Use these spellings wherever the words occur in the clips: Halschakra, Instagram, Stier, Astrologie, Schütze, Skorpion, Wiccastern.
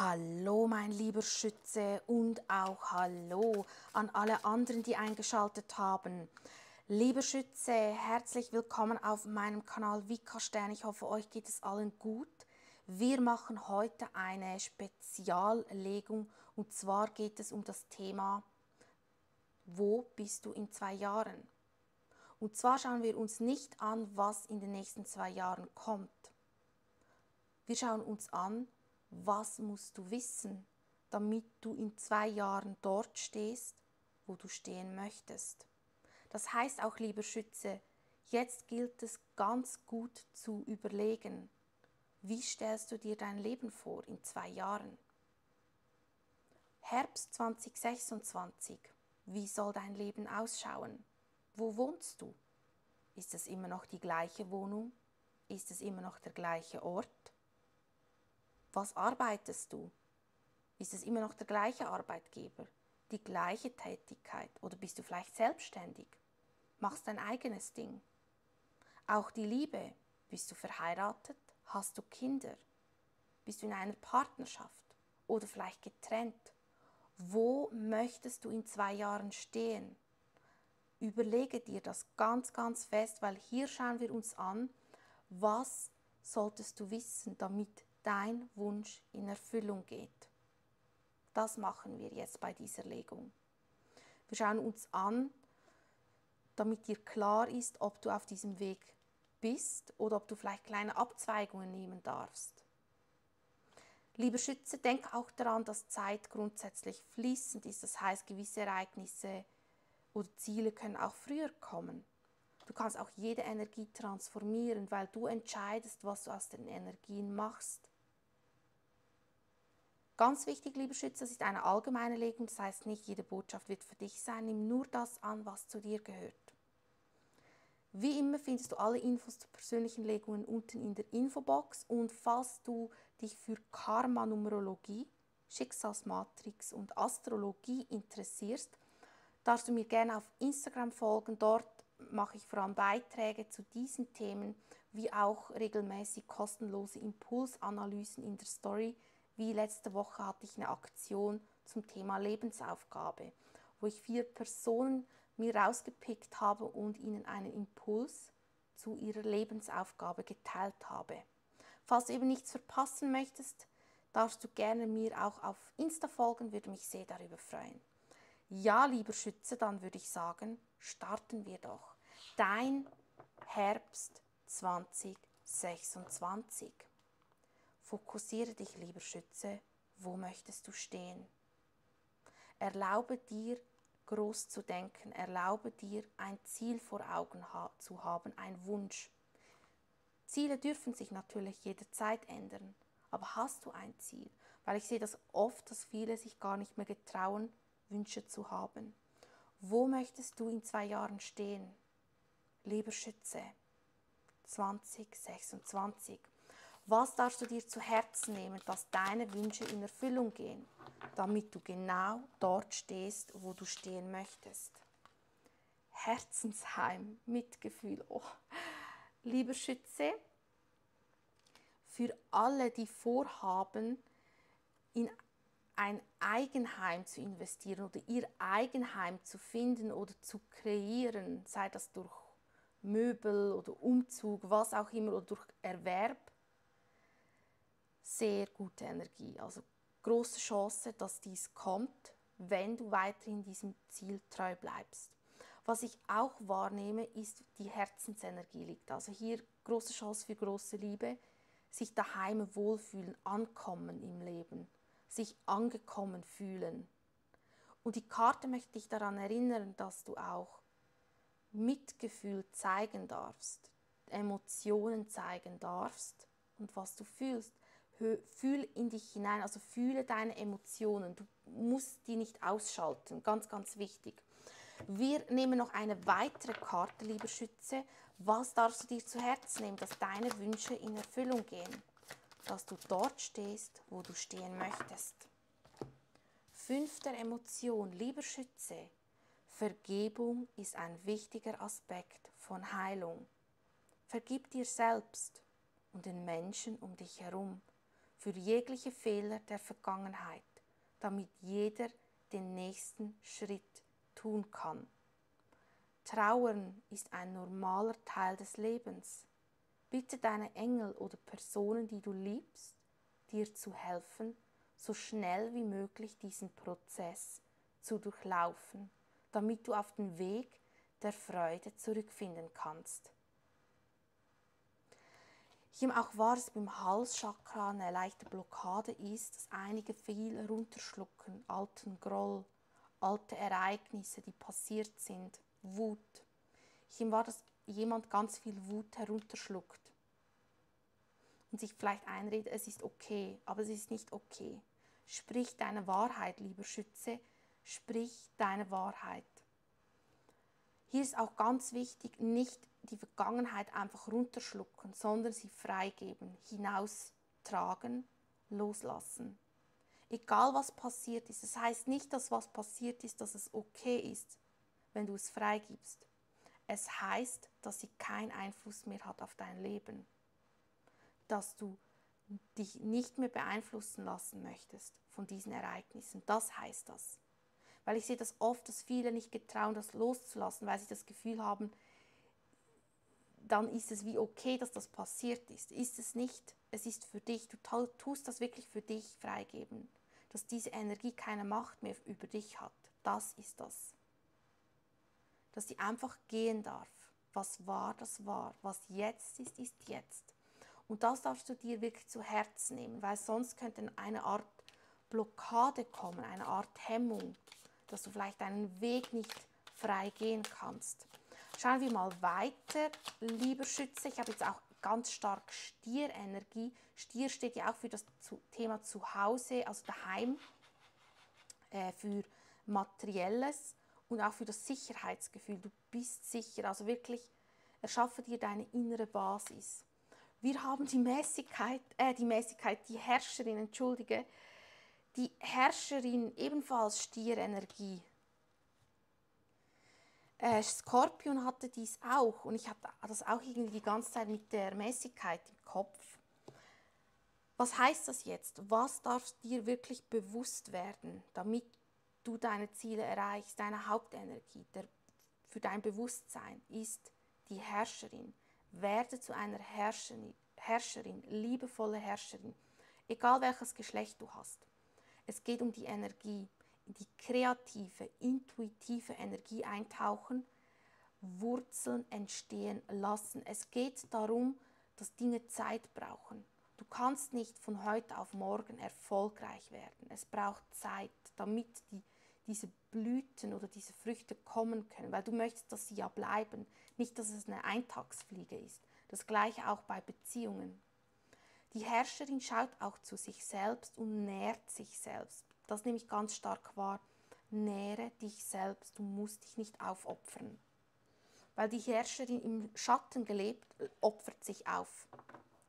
Hallo mein lieber Schütze und auch hallo an alle anderen, die eingeschaltet haben. Lieber Schütze, herzlich willkommen auf meinem Kanal Wiccastern. Ich hoffe, euch geht es allen gut. Wir machen heute eine Speziallegung und zwar geht es um das Thema, wo bist du in 2 Jahren? Und zwar schauen wir uns nicht an, was in den nächsten 2 Jahren kommt. Wir schauen uns an, was musst du wissen, damit du in 2 Jahren dort stehst, wo du stehen möchtest. Das heißt auch, lieber Schütze, jetzt gilt es ganz gut zu überlegen, wie stellst du dir dein Leben vor in 2 Jahren? Herbst 2026, wie soll dein Leben ausschauen? Wo wohnst du? Ist es immer noch die gleiche Wohnung? Ist es immer noch der gleiche Ort? Was arbeitest du? Ist es immer noch der gleiche Arbeitgeber, die gleiche Tätigkeit oder bist du vielleicht selbstständig? Machst dein eigenes Ding? Auch die Liebe. Bist du verheiratet? Hast du Kinder? Bist du in einer Partnerschaft oder vielleicht getrennt? Wo möchtest du in 2 Jahren stehen? Überlege dir das ganz, ganz fest, weil hier schauen wir uns an, was solltest du wissen, damit dein Wunsch in Erfüllung geht. Das machen wir jetzt bei dieser Legung. Wir schauen uns an, damit dir klar ist, ob du auf diesem Weg bist oder ob du vielleicht kleine Abzweigungen nehmen darfst. Lieber Schütze, denk auch daran, dass Zeit grundsätzlich fließend ist. Das heißt, gewisse Ereignisse oder Ziele können auch früher kommen. Du kannst auch jede Energie transformieren, weil du entscheidest, was du aus den Energien machst. Ganz wichtig, lieber Schütze, das ist eine allgemeine Legung, das heißt nicht, jede Botschaft wird für dich sein. Nimm nur das an, was zu dir gehört. Wie immer findest du alle Infos zu persönlichen Legungen unten in der Infobox und falls du dich für Karma, Numerologie, Schicksalsmatrix und Astrologie interessierst, darfst du mir gerne auf Instagram folgen, dort mache ich vor allem Beiträge zu diesen Themen, wie auch regelmäßig kostenlose Impulsanalysen in der Story. Wie letzte Woche hatte ich eine Aktion zum Thema Lebensaufgabe, wo ich 4 Personen mir rausgepickt habe und ihnen einen Impuls zu ihrer Lebensaufgabe geteilt habe. Falls du eben nichts verpassen möchtest, darfst du gerne mir auch auf Insta folgen, würde mich sehr darüber freuen. Ja, lieber Schütze, dann würde ich sagen, starten wir doch. Dein Herbst 2026. Fokussiere dich, lieber Schütze, wo möchtest du stehen? Erlaube dir, groß zu denken. Erlaube dir, ein Ziel vor Augen zu haben, ein Wunsch. Ziele dürfen sich natürlich jederzeit ändern. Aber hast du ein Ziel? Weil ich sehe das oft, dass viele sich gar nicht mehr getrauen, Wünsche zu haben. Wo möchtest du in 2 Jahren stehen? Lieber Schütze, 2026. Was darfst du dir zu Herzen nehmen, dass deine Wünsche in Erfüllung gehen, damit du genau dort stehst, wo du stehen möchtest? Herzensheim, Mitgefühl. Oh. Lieber Schütze, für alle, die vorhaben, in ein Eigenheim zu investieren oder ihr Eigenheim zu finden oder zu kreieren, sei das durch Möbel oder Umzug, was auch immer, oder durch Erwerb, sehr gute Energie. Also große Chance, dass dies kommt, wenn du weiterhin diesem Ziel treu bleibst. Was ich auch wahrnehme, ist, die Herzensenergie liegt. Also hier große Chance für große Liebe, sich daheim wohlfühlen, ankommen im Leben, sich angekommen fühlen. Und die Karte möchte dich daran erinnern, dass du auch Mitgefühl zeigen darfst, Emotionen zeigen darfst und was du fühlst. Fühl in dich hinein, also fühle deine Emotionen. Du musst die nicht ausschalten, ganz, ganz wichtig. Wir nehmen noch eine weitere Karte, lieber Schütze. Was darfst du dir zu Herzen nehmen, dass deine Wünsche in Erfüllung gehen? Dass du dort stehst, wo du stehen möchtest. 5. Emotion, lieber Schütze, Vergebung ist ein wichtiger Aspekt von Heilung. Vergib dir selbst und den Menschen um dich herum. für jegliche Fehler der Vergangenheit, damit jeder den nächsten Schritt tun kann. Trauern ist ein normaler Teil des Lebens. Bitte deine Engel oder Personen, die du liebst, dir zu helfen, so schnell wie möglich diesen Prozess zu durchlaufen, damit du auf den Weg der Freude zurückfinden kannst. Ich nehme auch wahr, dass beim Halschakra eine leichte Blockade ist, dass einige viel runterschlucken, alten Groll, alte Ereignisse, die passiert sind, Wut. Ich nehme wahr, dass jemand ganz viel Wut herunterschluckt und sich vielleicht einredet, es ist okay, aber es ist nicht okay. Sprich deine Wahrheit, lieber Schütze, sprich deine Wahrheit. Hier ist auch ganz wichtig, nicht die Vergangenheit einfach runterschlucken, sondern sie freigeben, hinaustragen, loslassen. Egal was passiert ist, das heißt nicht, dass was passiert ist, dass es okay ist, wenn du es freigibst. Es heißt, dass sie keinen Einfluss mehr hat auf dein Leben, dass du dich nicht mehr beeinflussen lassen möchtest von diesen Ereignissen. Das heißt das. Weil ich sehe das oft, dass viele nicht getrauen, das loszulassen, weil sie das Gefühl haben, dann ist es wie okay, dass das passiert ist. Ist es nicht. Es ist für dich. Du tust das wirklich für dich freigeben. Dass diese Energie keine Macht mehr über dich hat. Das ist das. Dass sie einfach gehen darf. Was war, das war. Was jetzt ist jetzt. Und das darfst du dir wirklich zu Herzen nehmen, weil sonst könnte eine Art Blockade kommen, eine Art Hemmung, dass du vielleicht deinen Weg nicht frei gehen kannst. Schauen wir mal weiter, lieber Schütze. Ich habe jetzt auch ganz stark Stierenergie. Stier steht ja auch für das Thema Zuhause, also daheim, für Materielles und auch für das Sicherheitsgefühl. Du bist sicher, also wirklich erschaffe dir deine innere Basis. Wir haben die Herrscherin, ebenfalls Stierenergie. Skorpion hatte dies auch und ich habe das auch irgendwie die ganze Zeit mit der Mäßigkeit im Kopf. Was heißt das jetzt? Was darf dir wirklich bewusst werden, damit du deine Ziele erreichst? Deine Hauptenergie für dein Bewusstsein ist die Herrscherin. Werde zu einer Herrscherin, liebevolle Herrscherin, egal welches Geschlecht du hast. Es geht um die Energie, die kreative, intuitive Energie eintauchen, Wurzeln entstehen lassen. Es geht darum, dass Dinge Zeit brauchen. Du kannst nicht von heute auf morgen erfolgreich werden. Es braucht Zeit, damit diese Blüten oder diese Früchte kommen können, weil du möchtest, dass sie ja bleiben. Nicht, dass es eine Eintagsfliege ist. Das gleiche auch bei Beziehungen. Die Herrscherin schaut auch zu sich selbst und nährt sich selbst. Das nehme ich ganz stark wahr. Nähre dich selbst, du musst dich nicht aufopfern. Weil die Herrscherin im Schatten gelebt, opfert sich auf.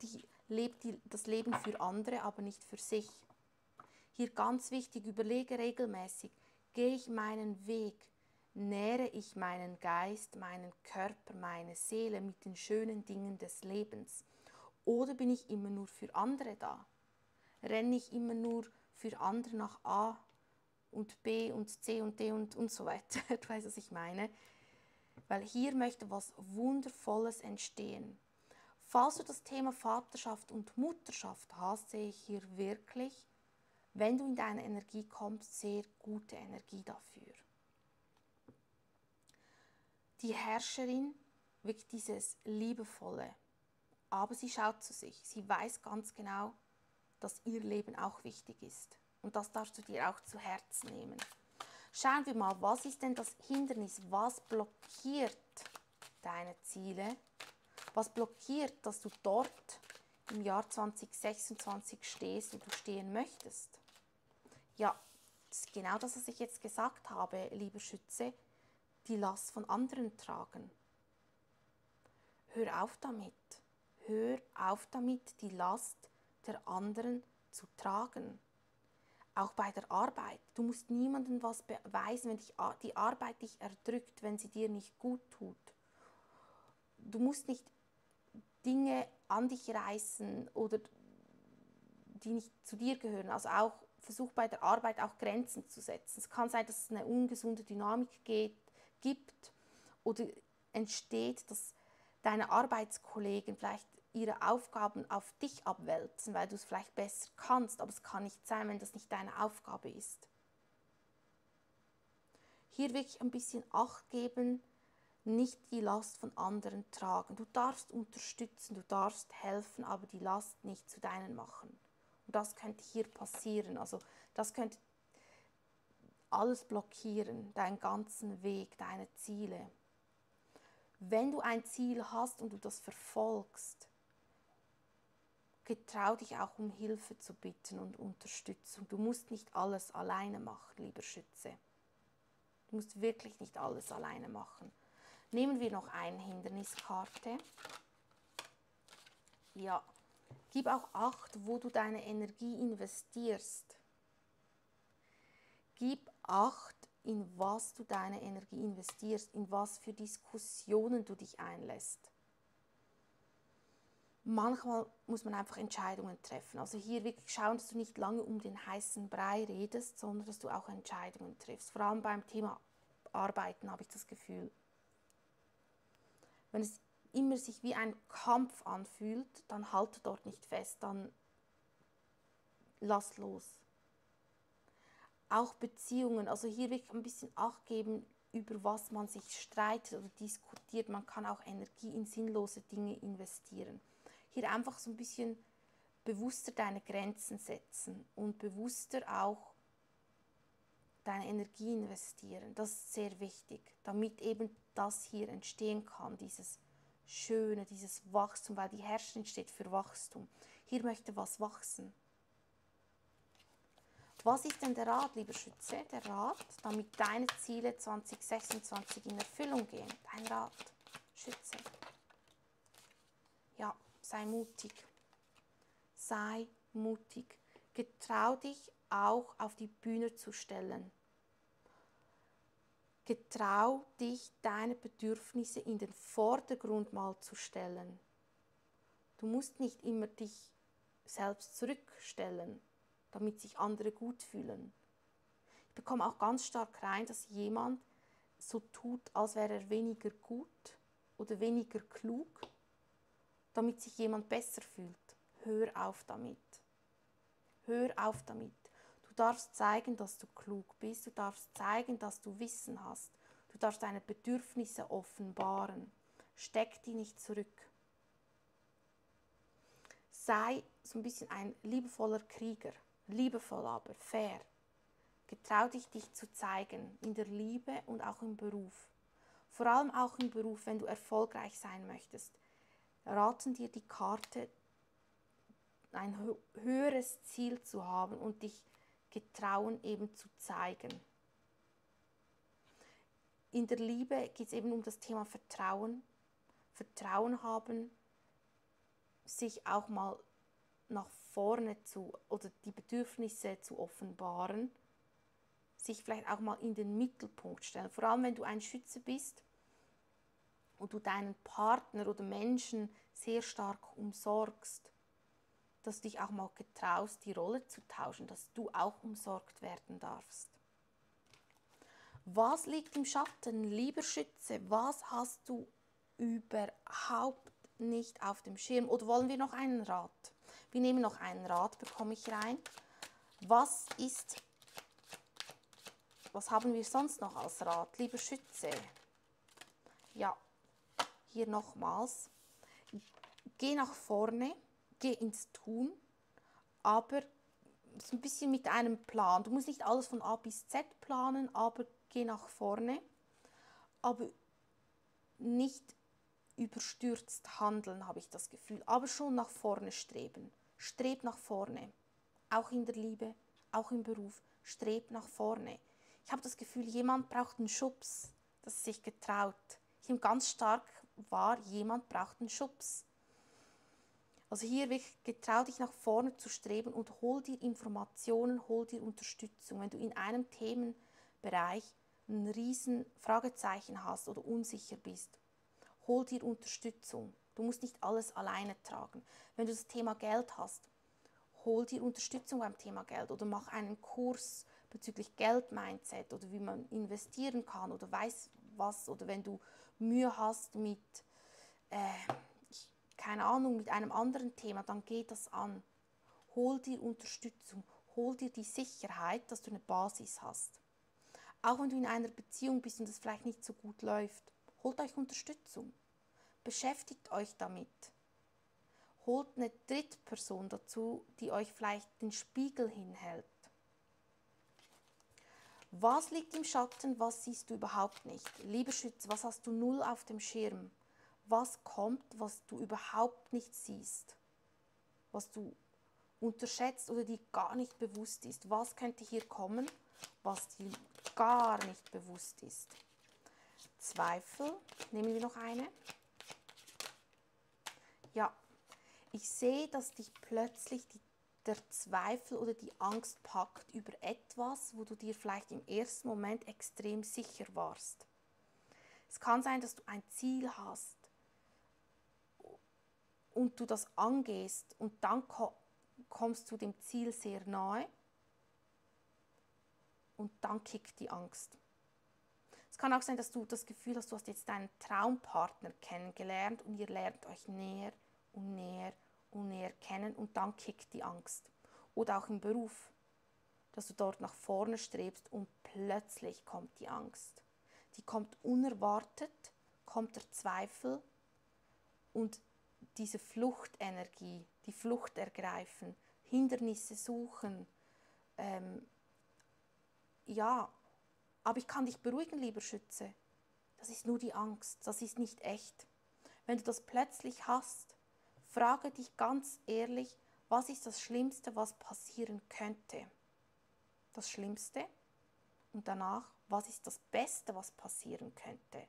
Die lebt das Leben für andere, aber nicht für sich. Hier ganz wichtig, überlege regelmäßig, gehe ich meinen Weg, nähre ich meinen Geist, meinen Körper, meine Seele mit den schönen Dingen des Lebens. Oder bin ich immer nur für andere da? Renne ich immer nur für andere nach A und B und C und D und so weiter? Du weißt, was ich meine. Weil hier möchte was Wundervolles entstehen. Falls du das Thema Vaterschaft und Mutterschaft hast, sehe ich hier wirklich, wenn du in deine Energie kommst, sehr gute Energie dafür. Die Herrscherin wirkt dieses Liebevolle. Aber sie schaut zu sich. Sie weiß ganz genau, dass ihr Leben auch wichtig ist. Und das darfst du dir auch zu Herzen nehmen. Schauen wir mal, was ist denn das Hindernis? Was blockiert deine Ziele? Was blockiert, dass du dort im Jahr 2026 stehst, wo du stehen möchtest? Ja, das ist genau das, was ich jetzt gesagt habe, lieber Schütze. Die Last von anderen tragen. Hör auf damit. Hör auf damit, die Last der anderen zu tragen. Auch bei der Arbeit. Du musst niemandem was beweisen, wenn die Arbeit dich erdrückt, wenn sie dir nicht gut tut. Du musst nicht Dinge an dich reißen oder die nicht zu dir gehören. Also auch versuch bei der Arbeit auch Grenzen zu setzen. Es kann sein, dass es eine ungesunde Dynamik gibt oder entsteht, dass deine Arbeitskollegen vielleicht ihre Aufgaben auf dich abwälzen, weil du es vielleicht besser kannst, aber es kann nicht sein, wenn das nicht deine Aufgabe ist. Hier wirklich ein bisschen Acht geben, nicht die Last von anderen tragen. Du darfst unterstützen, du darfst helfen, aber die Last nicht zu deinen machen. Und das könnte hier passieren, also das könnte alles blockieren, deinen ganzen Weg, deine Ziele. Wenn du ein Ziel hast und du das verfolgst, getrau dich auch um Hilfe zu bitten und Unterstützung. Du musst nicht alles alleine machen, lieber Schütze. Du musst wirklich nicht alles alleine machen. Nehmen wir noch eine Hinderniskarte. Ja, gib auch Acht, wo du deine Energie investierst. Gib Acht, in was du deine Energie investierst, in was für Diskussionen du dich einlässt. Manchmal muss man einfach Entscheidungen treffen. Also hier wirklich schauen, dass du nicht lange um den heißen Brei redest, sondern dass du auch Entscheidungen triffst. Vor allem beim Thema Arbeiten habe ich das Gefühl. Wenn es immer sich wie ein Kampf anfühlt, dann halte dort nicht fest, dann lass los. Auch Beziehungen, also hier wirklich ein bisschen Acht geben, über was man sich streitet oder diskutiert. Man kann auch Energie in sinnlose Dinge investieren. Hier einfach so ein bisschen bewusster deine Grenzen setzen und bewusster auch deine Energie investieren. Das ist sehr wichtig, damit eben das hier entstehen kann, dieses Schöne, dieses Wachstum, weil die Herrscherin steht für Wachstum. Hier möchte was wachsen. Was ist denn der Rat, lieber Schütze? Der Rat, damit deine Ziele 2026 in Erfüllung gehen. Dein Rat, Schütze. Ja, sei mutig. Sei mutig. Getrau dich auch auf die Bühne zu stellen. Getrau dich, deine Bedürfnisse in den Vordergrund mal zu stellen. Du musst nicht immer dich selbst zurückstellen, damit sich andere gut fühlen. Ich bekomme auch ganz stark rein, dass jemand so tut, als wäre er weniger gut oder weniger klug, damit sich jemand besser fühlt. Hör auf damit. Hör auf damit. Du darfst zeigen, dass du klug bist. Du darfst zeigen, dass du Wissen hast. Du darfst deine Bedürfnisse offenbaren. Steck die nicht zurück. Sei so ein bisschen ein liebevoller Krieger. Liebevoll, aber fair. Getrau dich, dich zu zeigen, in der Liebe und auch im Beruf. Vor allem auch im Beruf, wenn du erfolgreich sein möchtest, raten dir die Karte, ein höheres Ziel zu haben und dich getrauen eben zu zeigen. In der Liebe geht es eben um das Thema Vertrauen. Vertrauen haben, sich auch mal nach vorne zu oder die Bedürfnisse zu offenbaren, sich vielleicht auch mal in den Mittelpunkt stellen. Vor allem, wenn du ein Schütze bist und du deinen Partner oder Menschen sehr stark umsorgst, dass du dich auch mal getraust, die Rolle zu tauschen, dass du auch umsorgt werden darfst. Was liegt im Schatten, lieber Schütze? Was hast du überhaupt nicht auf dem Schirm? Oder wollen wir noch einen Rat? Wir nehmen noch einen Rat, bekomme ich rein. Was haben wir sonst noch als Rat, lieber Schütze? Ja, hier nochmals. Geh nach vorne, geh ins Tun, aber so ein bisschen mit einem Plan. Du musst nicht alles von A bis Z planen, aber geh nach vorne. Aber nicht überstürzt handeln, habe ich das Gefühl, aber schon nach vorne streben. Streb nach vorne, auch in der Liebe, auch im Beruf, streb nach vorne. Ich habe das Gefühl, jemand braucht einen Schubs, dass er sich getraut. Ich nehme ganz stark wahr, jemand braucht einen Schubs. Also hier wirklich, getrau dich nach vorne zu streben und hol dir Informationen, hol dir Unterstützung. Wenn du in einem Themenbereich ein riesen Fragezeichen hast oder unsicher bist, hol dir Unterstützung. Du musst nicht alles alleine tragen. Wenn du das Thema Geld hast, hol dir Unterstützung beim Thema Geld oder mach einen Kurs bezüglich Geldmindset oder wie man investieren kann oder weiß was. Oder wenn du Mühe hast mit, keine Ahnung, mit einem anderen Thema, dann geh das an. Hol dir Unterstützung, hol dir die Sicherheit, dass du eine Basis hast. Auch wenn du in einer Beziehung bist und es vielleicht nicht so gut läuft, holt euch Unterstützung. Beschäftigt euch damit. Holt eine Drittperson dazu, die euch vielleicht den Spiegel hinhält. Was liegt im Schatten, was siehst du überhaupt nicht? Lieber Schütze, was hast du null auf dem Schirm? Was kommt, was du überhaupt nicht siehst? Was du unterschätzt oder dir gar nicht bewusst ist? Was könnte hier kommen, was dir gar nicht bewusst ist? Zweifel, nehmen wir noch eine. Ja, ich sehe, dass dich plötzlich der Zweifel oder die Angst packt über etwas, wo du dir vielleicht im ersten Moment extrem sicher warst. Es kann sein, dass du ein Ziel hast und du das angehst und dann kommst du dem Ziel sehr nahe und dann kickt die Angst. Es kann auch sein, dass du das Gefühl hast, du hast jetzt deinen Traumpartner kennengelernt und ihr lernt euch näher und näher und näher kennen und dann kickt die Angst. Oder auch im Beruf, dass du dort nach vorne strebst und plötzlich kommt die Angst. Die kommt unerwartet, kommt der Zweifel und diese Fluchtenergie, die Flucht ergreifen, Hindernisse suchen. Ja, aber ich kann dich beruhigen, lieber Schütze. Das ist nur die Angst, das ist nicht echt. Wenn du das plötzlich hast, frage dich ganz ehrlich, was ist das Schlimmste, was passieren könnte? Das Schlimmste und danach, was ist das Beste, was passieren könnte?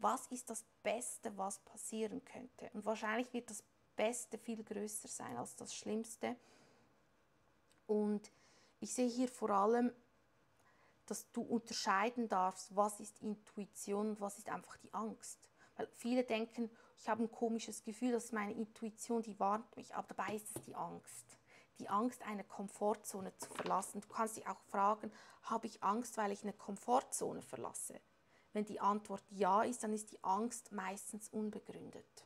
Was ist das Beste, was passieren könnte? Und wahrscheinlich wird das Beste viel größer sein als das Schlimmste. Und ich sehe hier vor allem, dass du unterscheiden darfst, was ist Intuition und was ist einfach die Angst. Weil viele denken, ich habe ein komisches Gefühl, das ist meine Intuition, die warnt mich. Aber dabei ist es die Angst. Die Angst, eine Komfortzone zu verlassen. Du kannst dich auch fragen, habe ich Angst, weil ich eine Komfortzone verlasse? Wenn die Antwort ja ist, dann ist die Angst meistens unbegründet.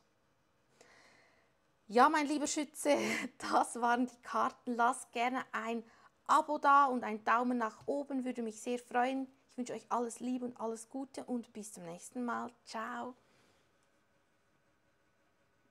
Ja, mein lieber Schütze, das waren die Karten. Lass gerne ein Abo da und ein Daumen nach oben, würde mich sehr freuen. Ich wünsche euch alles Liebe und alles Gute und bis zum nächsten Mal. Ciao.